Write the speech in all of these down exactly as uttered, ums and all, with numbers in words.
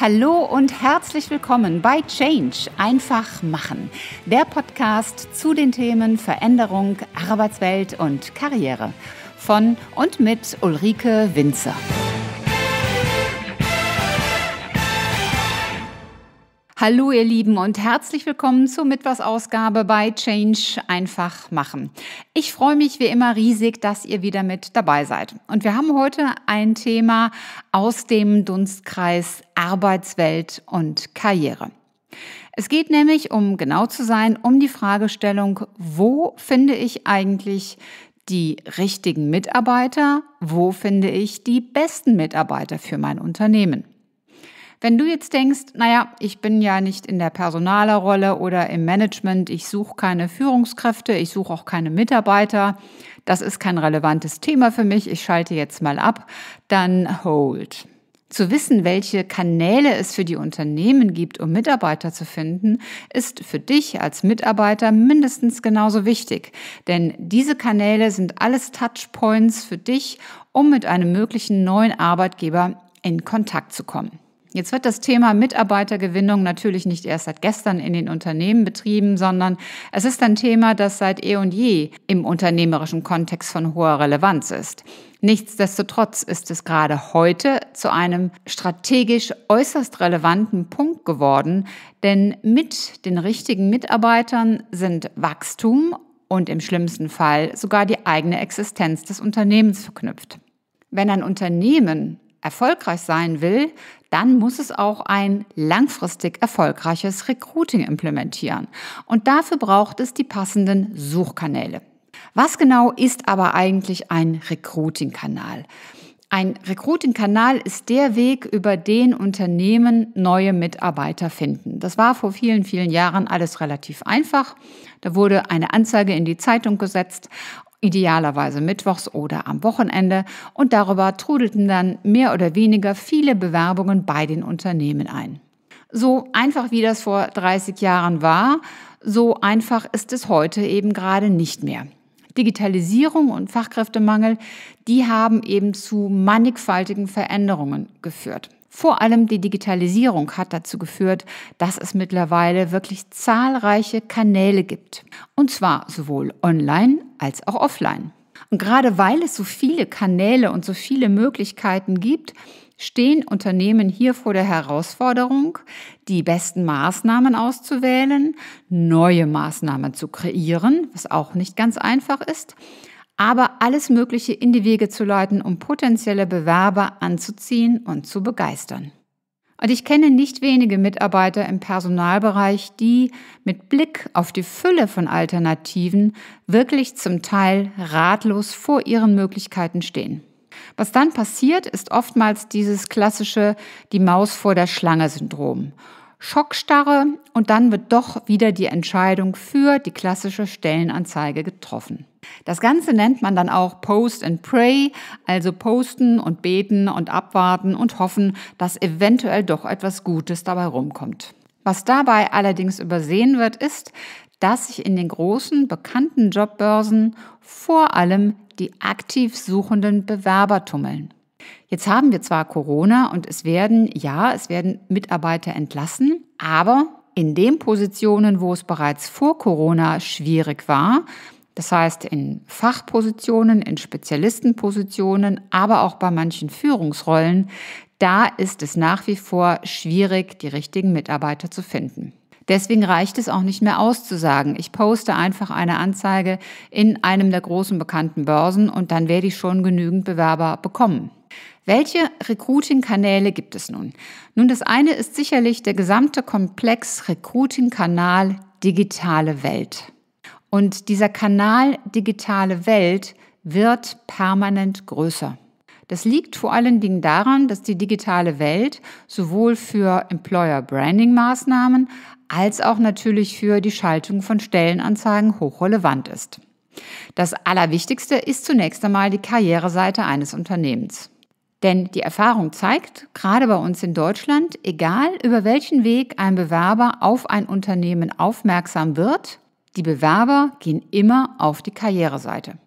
Hallo und herzlich willkommen bei Change einfach machen, der Podcast zu den Themen Veränderung, Arbeitswelt und Karriere von und mit Ulrike Winzer. Hallo ihr Lieben und herzlich willkommen zur Mittwochsausgabe bei Change einfach machen. Ich freue mich wie immer riesig, dass ihr wieder mit dabei seid. Und wir haben heute ein Thema aus dem Dunstkreis Arbeitswelt und Karriere. Es geht nämlich, um genau zu sein, um die Fragestellung, wo finde ich eigentlich die richtigen Mitarbeiter? Wo finde ich die besten Mitarbeiter für mein Unternehmen? Wenn du jetzt denkst, naja, ich bin ja nicht in der Personalerrolle oder im Management, ich suche keine Führungskräfte, ich suche auch keine Mitarbeiter, das ist kein relevantes Thema für mich, ich schalte jetzt mal ab, dann hold. Zu wissen, welche Kanäle es für die Unternehmen gibt, um Mitarbeiter zu finden, ist für dich als Mitarbeiter mindestens genauso wichtig. Denn diese Kanäle sind alles Touchpoints für dich, um mit einem möglichen neuen Arbeitgeber in Kontakt zu kommen. Jetzt wird das Thema Mitarbeitergewinnung natürlich nicht erst seit gestern in den Unternehmen betrieben, sondern es ist ein Thema, das seit eh und je im unternehmerischen Kontext von hoher Relevanz ist. Nichtsdestotrotz ist es gerade heute zu einem strategisch äußerst relevanten Punkt geworden, denn mit den richtigen Mitarbeitern sind Wachstum und im schlimmsten Fall sogar die eigene Existenz des Unternehmens verknüpft. Wenn ein Unternehmen erfolgreich sein will, dann muss es auch ein langfristig erfolgreiches Recruiting implementieren. Und dafür braucht es die passenden Suchkanäle. Was genau ist aber eigentlich ein Recruiting-Kanal? Ein Recruiting-Kanal ist der Weg, über den Unternehmen neue Mitarbeiter finden. Das war vor vielen, vielen Jahren alles relativ einfach. Da wurde eine Anzeige in die Zeitung gesetzt, idealerweise mittwochs oder am Wochenende, und darüber trudelten dann mehr oder weniger viele Bewerbungen bei den Unternehmen ein. So einfach wie das vor dreißig Jahren war, so einfach ist es heute eben gerade nicht mehr. Digitalisierung und Fachkräftemangel, die haben eben zu mannigfaltigen Veränderungen geführt. Vor allem die Digitalisierung hat dazu geführt, dass es mittlerweile wirklich zahlreiche Kanäle gibt. Und zwar sowohl online als auch offline. Und gerade weil es so viele Kanäle und so viele Möglichkeiten gibt, stehen Unternehmen hier vor der Herausforderung, die besten Maßnahmen auszuwählen, neue Maßnahmen zu kreieren, was auch nicht ganz einfach ist, aber alles Mögliche in die Wege zu leiten, um potenzielle Bewerber anzuziehen und zu begeistern. Und ich kenne nicht wenige Mitarbeiter im Personalbereich, die mit Blick auf die Fülle von Alternativen wirklich zum Teil ratlos vor ihren Möglichkeiten stehen. Was dann passiert, ist oftmals dieses klassische die Maus vor der Schlange-Syndrom. Schockstarre, und dann wird doch wieder die Entscheidung für die klassische Stellenanzeige getroffen. Das Ganze nennt man dann auch Post and Pray, also posten und beten und abwarten und hoffen, dass eventuell doch etwas Gutes dabei rumkommt. Was dabei allerdings übersehen wird, ist, dass sich in den großen, bekannten Jobbörsen vor allem die aktiv suchenden Bewerber tummeln. Jetzt haben wir zwar Corona und es werden, ja, es werden Mitarbeiter entlassen, aber in den Positionen, wo es bereits vor Corona schwierig war, das heißt in Fachpositionen, in Spezialistenpositionen, aber auch bei manchen Führungsrollen, da ist es nach wie vor schwierig, die richtigen Mitarbeiter zu finden. Deswegen reicht es auch nicht mehr aus zu sagen, ich poste einfach eine Anzeige in einem der großen bekannten Börsen und dann werde ich schon genügend Bewerber bekommen. Welche Recruiting-Kanäle gibt es nun? Nun, das eine ist sicherlich der gesamte Komplex Recruiting-Kanal Digitale Welt. Und dieser Kanal Digitale Welt wird permanent größer. Das liegt vor allen Dingen daran, dass die digitale Welt sowohl für Employer-Branding-Maßnahmen als auch natürlich für die Schaltung von Stellenanzeigen hochrelevant ist. Das Allerwichtigste ist zunächst einmal die Karriereseite eines Unternehmens. Denn die Erfahrung zeigt, gerade bei uns in Deutschland, egal über welchen Weg ein Bewerber auf ein Unternehmen aufmerksam wird, die Bewerber gehen immer auf die Karriereseite.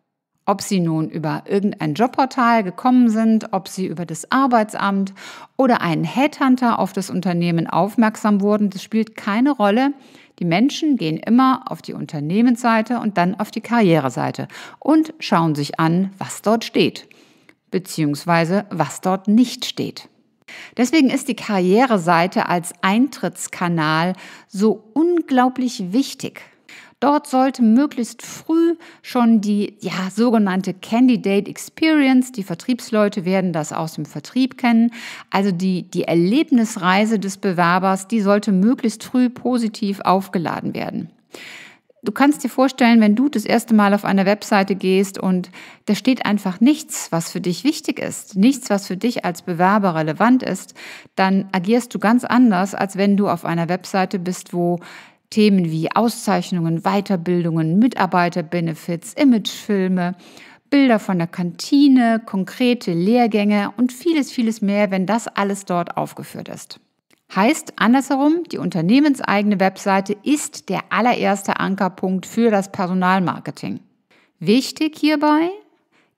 Ob Sie nun über irgendein Jobportal gekommen sind, ob Sie über das Arbeitsamt oder einen Headhunter auf das Unternehmen aufmerksam wurden, das spielt keine Rolle. Die Menschen gehen immer auf die Unternehmensseite und dann auf die Karriereseite und schauen sich an, was dort steht, beziehungsweise was dort nicht steht. Deswegen ist die Karriereseite als Eintrittskanal so unglaublich wichtig. Dort sollte möglichst früh schon die ja, sogenannte Candidate Experience, die Vertriebsleute werden das aus dem Vertrieb kennen, also die, die Erlebnisreise des Bewerbers, die sollte möglichst früh positiv aufgeladen werden. Du kannst dir vorstellen, wenn du das erste Mal auf eine Webseite gehst und da steht einfach nichts, was für dich wichtig ist, nichts, was für dich als Bewerber relevant ist, dann agierst du ganz anders, als wenn du auf einer Webseite bist, wo Themen wie Auszeichnungen, Weiterbildungen, Mitarbeiterbenefits, Imagefilme, Bilder von der Kantine, konkrete Lehrgänge und vieles, vieles mehr, wenn das alles dort aufgeführt ist. Heißt andersherum, die unternehmenseigene Webseite ist der allererste Ankerpunkt für das Personalmarketing. Wichtig hierbei,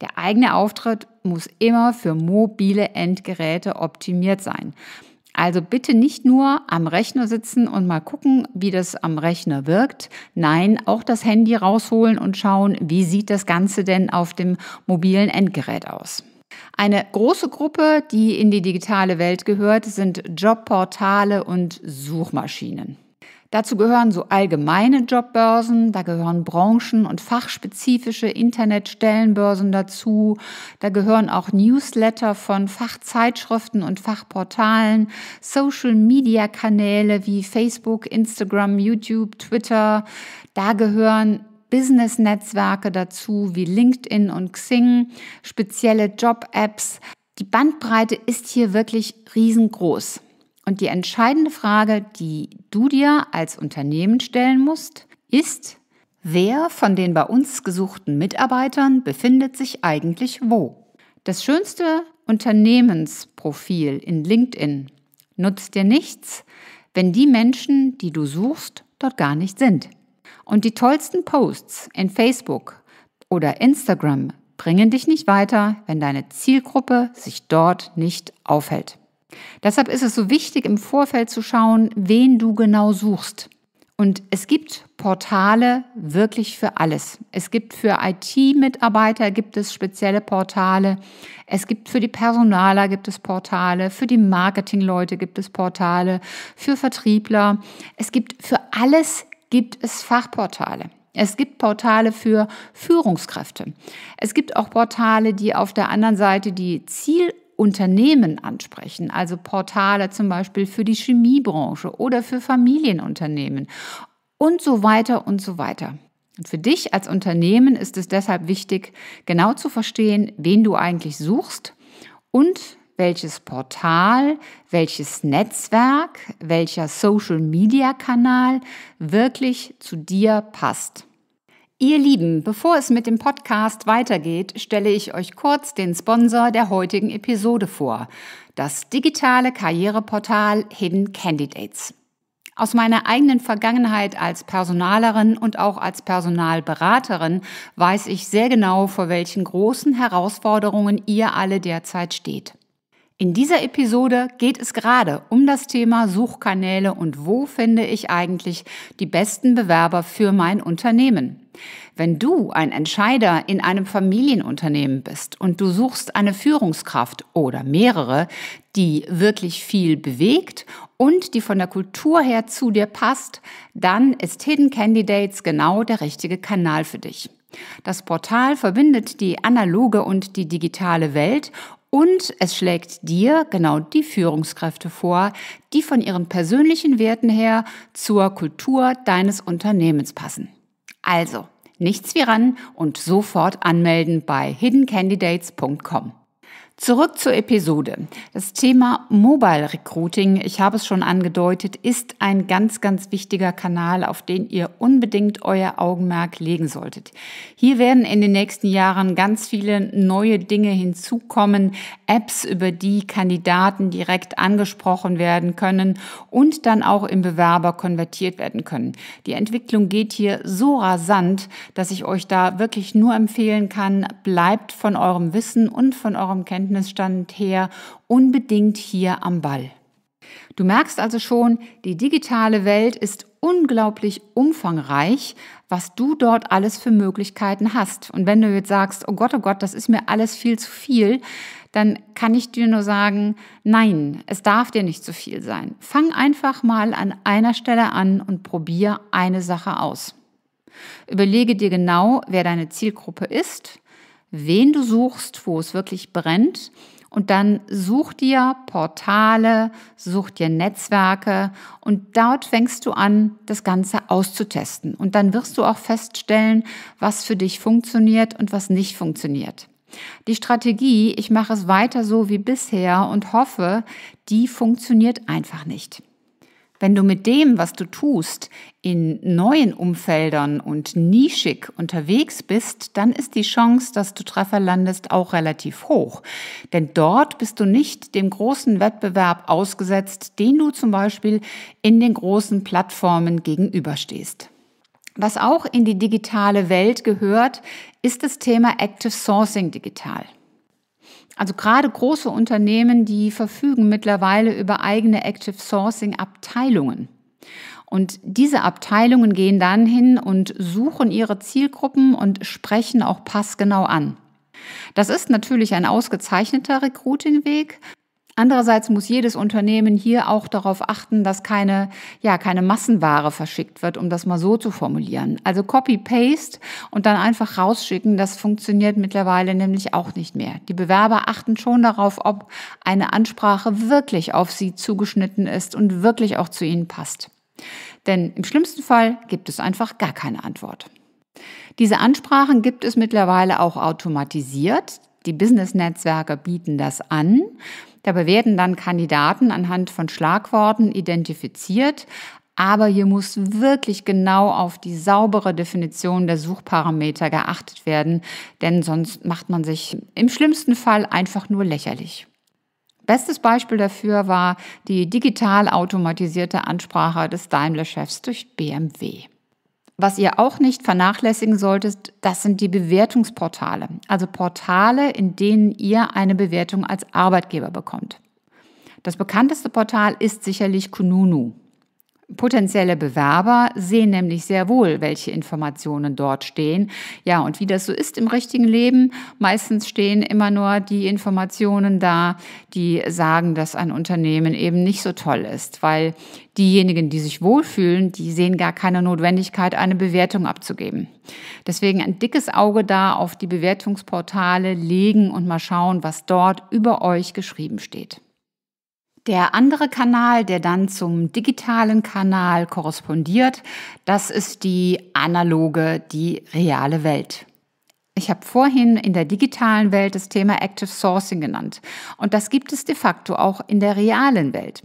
der eigene Auftritt muss immer für mobile Endgeräte optimiert sein. Also bitte nicht nur am Rechner sitzen und mal gucken, wie das am Rechner wirkt. Nein, auch das Handy rausholen und schauen, wie sieht das Ganze denn auf dem mobilen Endgerät aus. Eine große Gruppe, die in die digitale Welt gehört, sind Jobportale und Suchmaschinen. Dazu gehören so allgemeine Jobbörsen, da gehören branchen- und fachspezifische Internetstellenbörsen dazu, da gehören auch Newsletter von Fachzeitschriften und Fachportalen, Social-Media-Kanäle wie Facebook, Instagram, YouTube, Twitter, da gehören Business-Netzwerke dazu wie LinkedIn und Xing, spezielle Job-Apps. Die Bandbreite ist hier wirklich riesengroß. Und die entscheidende Frage, die du dir als Unternehmen stellen musst, ist, wer von den bei uns gesuchten Mitarbeitern befindet sich eigentlich wo? Das schönste Unternehmensprofil in LinkedIn nutzt dir nichts, wenn die Menschen, die du suchst, dort gar nicht sind. Und die tollsten Posts in Facebook oder Instagram bringen dich nicht weiter, wenn deine Zielgruppe sich dort nicht aufhält. Deshalb ist es so wichtig, im Vorfeld zu schauen, wen du genau suchst. Und es gibt Portale wirklich für alles. Es gibt für I T-Mitarbeiter gibt es spezielle Portale. Es gibt für die Personaler gibt es Portale. Für die Marketingleute gibt es Portale. Für Vertriebler. Es gibt für alles gibt es Fachportale. Es gibt Portale für Führungskräfte. Es gibt auch Portale, die auf der anderen Seite die Ziel Unternehmen ansprechen, also Portale zum Beispiel für die Chemiebranche oder für Familienunternehmen und so weiter und so weiter. Und für dich als Unternehmen ist es deshalb wichtig, genau zu verstehen, wen du eigentlich suchst und welches Portal, welches Netzwerk, welcher Social-Media-Kanal wirklich zu dir passt. Ihr Lieben, bevor es mit dem Podcast weitergeht, stelle ich euch kurz den Sponsor der heutigen Episode vor, das digitale Karriereportal Hidden Candidates. Aus meiner eigenen Vergangenheit als Personalerin und auch als Personalberaterin weiß ich sehr genau, vor welchen großen Herausforderungen ihr alle derzeit steht. In dieser Episode geht es gerade um das Thema Suchkanäle und wo finde ich eigentlich die besten Bewerber für mein Unternehmen. Wenn du ein Entscheider in einem Familienunternehmen bist und du suchst eine Führungskraft oder mehrere, die wirklich viel bewegt und die von der Kultur her zu dir passt, dann ist Hidden Candidates genau der richtige Kanal für dich. Das Portal verbindet die analoge und die digitale Welt und es schlägt dir genau die Führungskräfte vor, die von ihren persönlichen Werten her zur Kultur deines Unternehmens passen. Also, nichts wie ran und sofort anmelden bei hidden candidates punkt com. Zurück zur Episode. Das Thema Mobile Recruiting, ich habe es schon angedeutet, ist ein ganz, ganz wichtiger Kanal, auf den ihr unbedingt euer Augenmerk legen solltet. Hier werden in den nächsten Jahren ganz viele neue Dinge hinzukommen, Apps, über die Kandidaten direkt angesprochen werden können und dann auch im Bewerber konvertiert werden können. Die Entwicklung geht hier so rasant, dass ich euch da wirklich nur empfehlen kann, bleibt von eurem Wissen und von eurem Kenntnisstand her unbedingt hier am Ball. Du merkst also schon, die digitale Welt ist unglaublich umfangreich, was du dort alles für Möglichkeiten hast. Und wenn du jetzt sagst, oh Gott, oh Gott, das ist mir alles viel zu viel, dann kann ich dir nur sagen, nein, es darf dir nicht zu viel sein. Fang einfach mal an einer Stelle an und probier eine Sache aus. Überlege dir genau, wer deine Zielgruppe ist, wen du suchst, wo es wirklich brennt, und dann such dir Portale, such dir Netzwerke und dort fängst du an, das Ganze auszutesten. Und dann wirst du auch feststellen, was für dich funktioniert und was nicht funktioniert. Die Strategie, ich mache es weiter so wie bisher und hoffe, die funktioniert einfach nicht. Wenn du mit dem, was du tust, in neuen Umfeldern und nischig unterwegs bist, dann ist die Chance, dass du Treffer landest, auch relativ hoch. Denn dort bist du nicht dem großen Wettbewerb ausgesetzt, den du zum Beispiel in den großen Plattformen gegenüberstehst. Was auch in die digitale Welt gehört, ist das Thema Active Sourcing digital. Also gerade große Unternehmen, die verfügen mittlerweile über eigene Active Sourcing Abteilungen. Und diese Abteilungen gehen dann hin und suchen ihre Zielgruppen und sprechen auch passgenau an. Das ist natürlich ein ausgezeichneter Recruiting-Weg. Andererseits muss jedes Unternehmen hier auch darauf achten, dass keine, ja, keine Massenware verschickt wird, um das mal so zu formulieren. Also Copy-Paste und dann einfach rausschicken, das funktioniert mittlerweile nämlich auch nicht mehr. Die Bewerber achten schon darauf, ob eine Ansprache wirklich auf sie zugeschnitten ist und wirklich auch zu ihnen passt. Denn im schlimmsten Fall gibt es einfach gar keine Antwort. Diese Ansprachen gibt es mittlerweile auch automatisiert. Die Business-Netzwerke bieten das an. Dabei werden dann Kandidaten anhand von Schlagworten identifiziert, aber hier muss wirklich genau auf die saubere Definition der Suchparameter geachtet werden, denn sonst macht man sich im schlimmsten Fall einfach nur lächerlich. Bestes Beispiel dafür war die digital automatisierte Ansprache des Daimler-Chefs durch B M W. Was ihr auch nicht vernachlässigen solltet, das sind die Bewertungsportale. Also Portale, in denen ihr eine Bewertung als Arbeitgeber bekommt. Das bekannteste Portal ist sicherlich Kununu. Potenzielle Bewerber sehen nämlich sehr wohl, welche Informationen dort stehen. Ja, und wie das so ist im richtigen Leben, meistens stehen immer nur die Informationen da, die sagen, dass ein Unternehmen eben nicht so toll ist, weil diejenigen, die sich wohlfühlen, die sehen gar keine Notwendigkeit, eine Bewertung abzugeben. Deswegen ein dickes Auge da auf die Bewertungsportale legen und mal schauen, was dort über euch geschrieben steht. Der andere Kanal, der dann zum digitalen Kanal korrespondiert, das ist die analoge, die reale Welt. Ich habe vorhin in der digitalen Welt das Thema Active Sourcing genannt. Und das gibt es de facto auch in der realen Welt.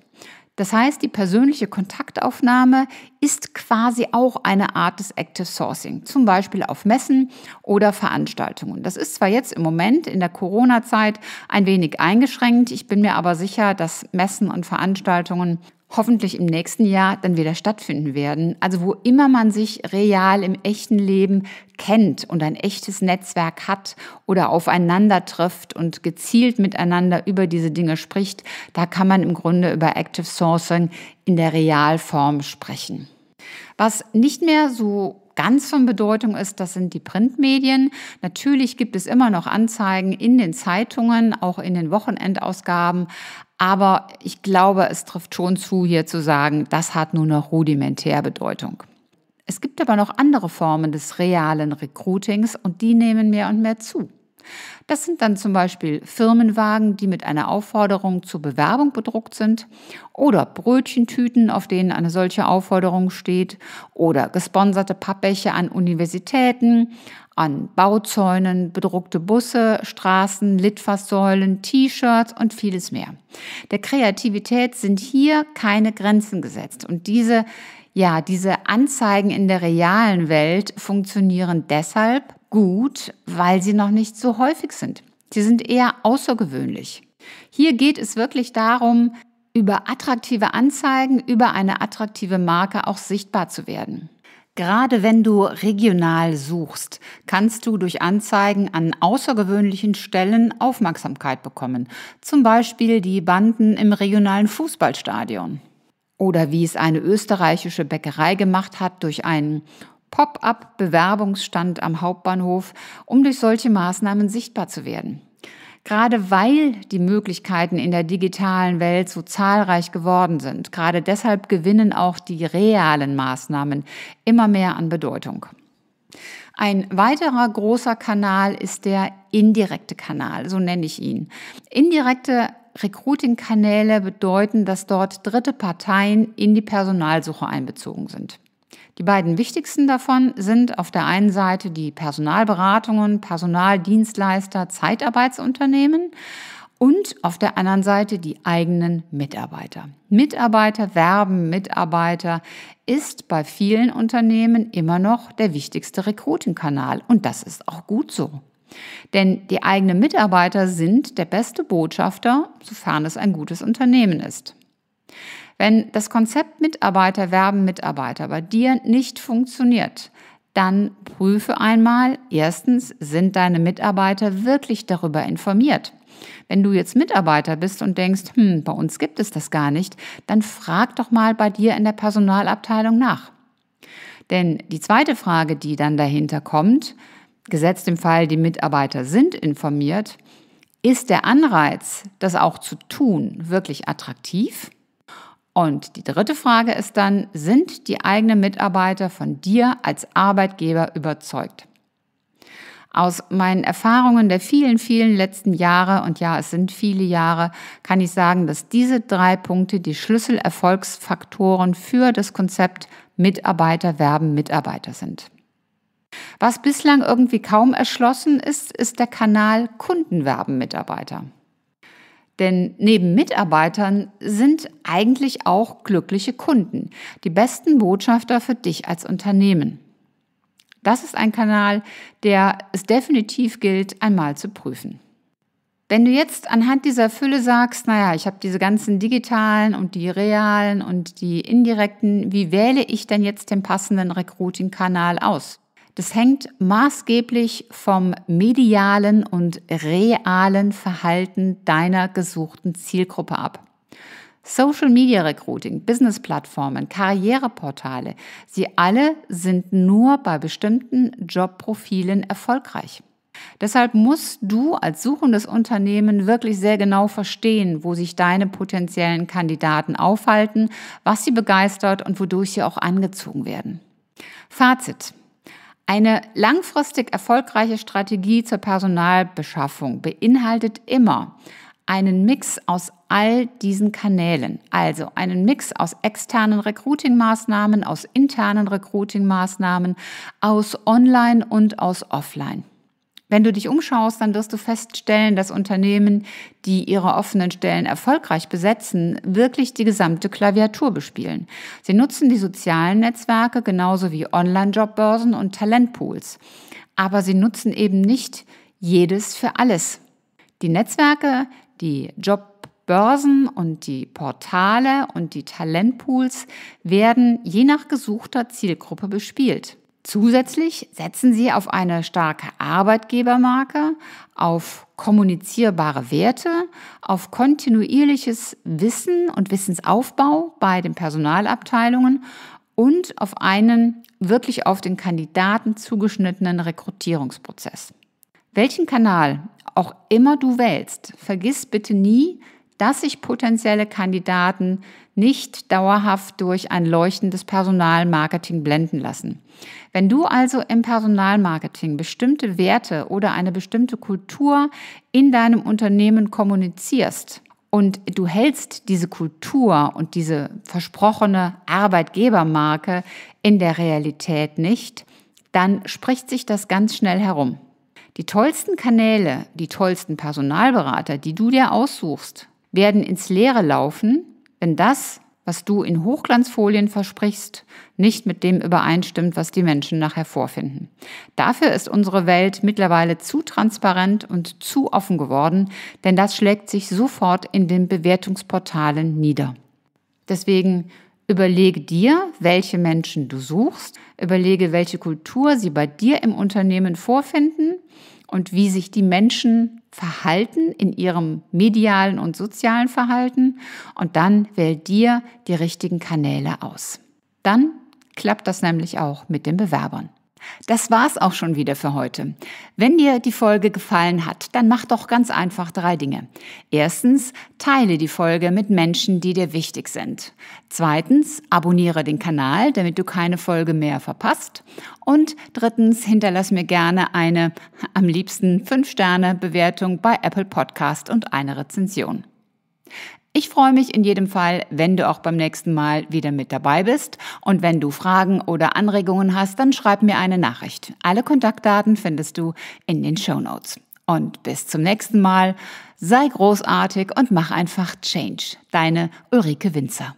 Das heißt, die persönliche Kontaktaufnahme ist quasi auch eine Art des Active Sourcing, zum Beispiel auf Messen oder Veranstaltungen. Das ist zwar jetzt im Moment in der Corona-Zeit ein wenig eingeschränkt, ich bin mir aber sicher, dass Messen und Veranstaltungen hoffentlich im nächsten Jahr dann wieder stattfinden werden. Also wo immer man sich real im echten Leben kennt und ein echtes Netzwerk hat oder aufeinander trifft und gezielt miteinander über diese Dinge spricht, da kann man im Grunde über Active Sourcing in der Realform sprechen. Was nicht mehr so ganz von Bedeutung ist, das sind die Printmedien. Natürlich gibt es immer noch Anzeigen in den Zeitungen, auch in den Wochenendausgaben. Aber ich glaube, es trifft schon zu, hier zu sagen, das hat nur noch rudimentär Bedeutung. Es gibt aber noch andere Formen des realen Recruitings und die nehmen mehr und mehr zu. Das sind dann zum Beispiel Firmenwagen, die mit einer Aufforderung zur Bewerbung bedruckt sind, oder Brötchentüten, auf denen eine solche Aufforderung steht, oder gesponserte Pappbecher an Universitäten, an Bauzäunen, bedruckte Busse, Straßen, Litfaßsäulen, T-Shirts und vieles mehr. Der Kreativität sind hier keine Grenzen gesetzt und diese, ja, diese Anzeigen in der realen Welt funktionieren deshalb gut, weil sie noch nicht so häufig sind. Sie sind eher außergewöhnlich. Hier geht es wirklich darum, über attraktive Anzeigen, über eine attraktive Marke auch sichtbar zu werden. Gerade wenn du regional suchst, kannst du durch Anzeigen an außergewöhnlichen Stellen Aufmerksamkeit bekommen. Zum Beispiel die Banden im regionalen Fußballstadion. Oder wie es eine österreichische Bäckerei gemacht hat durch einen Pop-up-Bewerbungsstand am Hauptbahnhof, um durch solche Maßnahmen sichtbar zu werden. Gerade weil die Möglichkeiten in der digitalen Welt so zahlreich geworden sind, gerade deshalb gewinnen auch die realen Maßnahmen immer mehr an Bedeutung. Ein weiterer großer Kanal ist der indirekte Kanal, so nenne ich ihn. Indirekte Recruiting-Kanäle bedeuten, dass dort dritte Parteien in die Personalsuche einbezogen sind. Die beiden wichtigsten davon sind auf der einen Seite die Personalberatungen, Personaldienstleister, Zeitarbeitsunternehmen und auf der anderen Seite die eigenen Mitarbeiter. Mitarbeiter werben, Mitarbeiter ist bei vielen Unternehmen immer noch der wichtigste Recruiting-Kanal und das ist auch gut so. Denn die eigenen Mitarbeiter sind der beste Botschafter, sofern es ein gutes Unternehmen ist. Wenn das Konzept Mitarbeiter werben Mitarbeiter bei dir nicht funktioniert, dann prüfe einmal, erstens, sind deine Mitarbeiter wirklich darüber informiert? Wenn du jetzt Mitarbeiter bist und denkst, hm, bei uns gibt es das gar nicht, dann frag doch mal bei dir in der Personalabteilung nach. Denn die zweite Frage, die dann dahinter kommt, gesetzt im Fall, die Mitarbeiter sind informiert, ist der Anreiz, das auch zu tun, wirklich attraktiv? Und die dritte Frage ist dann, sind die eigenen Mitarbeiter von dir als Arbeitgeber überzeugt? Aus meinen Erfahrungen der vielen, vielen letzten Jahre, und ja, es sind viele Jahre, kann ich sagen, dass diese drei Punkte die Schlüsselerfolgsfaktoren für das Konzept Mitarbeiter werben Mitarbeiter sind. Was bislang irgendwie kaum erschlossen ist, ist der Kanal Kunden werben Mitarbeiter. Denn neben Mitarbeitern sind eigentlich auch glückliche Kunden, die besten Botschafter für dich als Unternehmen. Das ist ein Kanal, der es definitiv gilt, einmal zu prüfen. Wenn du jetzt anhand dieser Fülle sagst, naja, ich habe diese ganzen digitalen und die realen und die indirekten, wie wähle ich denn jetzt den passenden Recruiting-Kanal aus? Das hängt maßgeblich vom medialen und realen Verhalten deiner gesuchten Zielgruppe ab. Social Media Recruiting, Business-Plattformen, Karriereportale, sie alle sind nur bei bestimmten Jobprofilen erfolgreich. Deshalb musst du als suchendes Unternehmen wirklich sehr genau verstehen, wo sich deine potenziellen Kandidaten aufhalten, was sie begeistert und wodurch sie auch angezogen werden. Fazit. Eine langfristig erfolgreiche Strategie zur Personalbeschaffung beinhaltet immer einen Mix aus all diesen Kanälen, also einen Mix aus externen Recruiting-Maßnahmen, aus internen Recruiting-Maßnahmen, aus Online und aus Offline. Wenn du dich umschaust, dann wirst du feststellen, dass Unternehmen, die ihre offenen Stellen erfolgreich besetzen, wirklich die gesamte Klaviatur bespielen. Sie nutzen die sozialen Netzwerke genauso wie Online-Jobbörsen und Talentpools. Aber sie nutzen eben nicht jedes für alles. Die Netzwerke, die Jobbörsen und die Portale und die Talentpools werden je nach gesuchter Zielgruppe bespielt. Zusätzlich setzen sie auf eine starke Arbeitgebermarke, auf kommunizierbare Werte, auf kontinuierliches Wissen und Wissensaufbau bei den Personalabteilungen und auf einen wirklich auf den Kandidaten zugeschnittenen Rekrutierungsprozess. Welchen Kanal auch immer du wählst, vergiss bitte nie, dass sich potenzielle Kandidaten nicht dauerhaft durch ein leuchtendes Personalmarketing blenden lassen. Wenn du also im Personalmarketing bestimmte Werte oder eine bestimmte Kultur in deinem Unternehmen kommunizierst und du hältst diese Kultur und diese versprochene Arbeitgebermarke in der Realität nicht, dann spricht sich das ganz schnell herum. Die tollsten Kanäle, die tollsten Personalberater, die du dir aussuchst, werden ins Leere laufen, wenn das, was du in Hochglanzfolien versprichst, nicht mit dem übereinstimmt, was die Menschen nachher vorfinden. Dafür ist unsere Welt mittlerweile zu transparent und zu offen geworden, denn das schlägt sich sofort in den Bewertungsportalen nieder. Deswegen überlege dir, welche Menschen du suchst, überlege, welche Kultur sie bei dir im Unternehmen vorfinden und wie sich die Menschen verhalten in ihrem medialen und sozialen Verhalten, und dann wähl dir die richtigen Kanäle aus. Dann klappt das nämlich auch mit den Bewerbern. Das war's auch schon wieder für heute. Wenn dir die Folge gefallen hat, dann mach doch ganz einfach drei Dinge. Erstens, teile die Folge mit Menschen, die dir wichtig sind. Zweitens, abonniere den Kanal, damit du keine Folge mehr verpasst. Und drittens, hinterlass mir gerne eine, am liebsten fünf Sterne Bewertung bei Apple Podcast und eine Rezension. Ich freue mich in jedem Fall, wenn du auch beim nächsten Mal wieder mit dabei bist. Und wenn du Fragen oder Anregungen hast, dann schreib mir eine Nachricht. Alle Kontaktdaten findest du in den Shownotes. Und bis zum nächsten Mal, sei großartig und mach einfach Change. Deine Ulrike Winzer.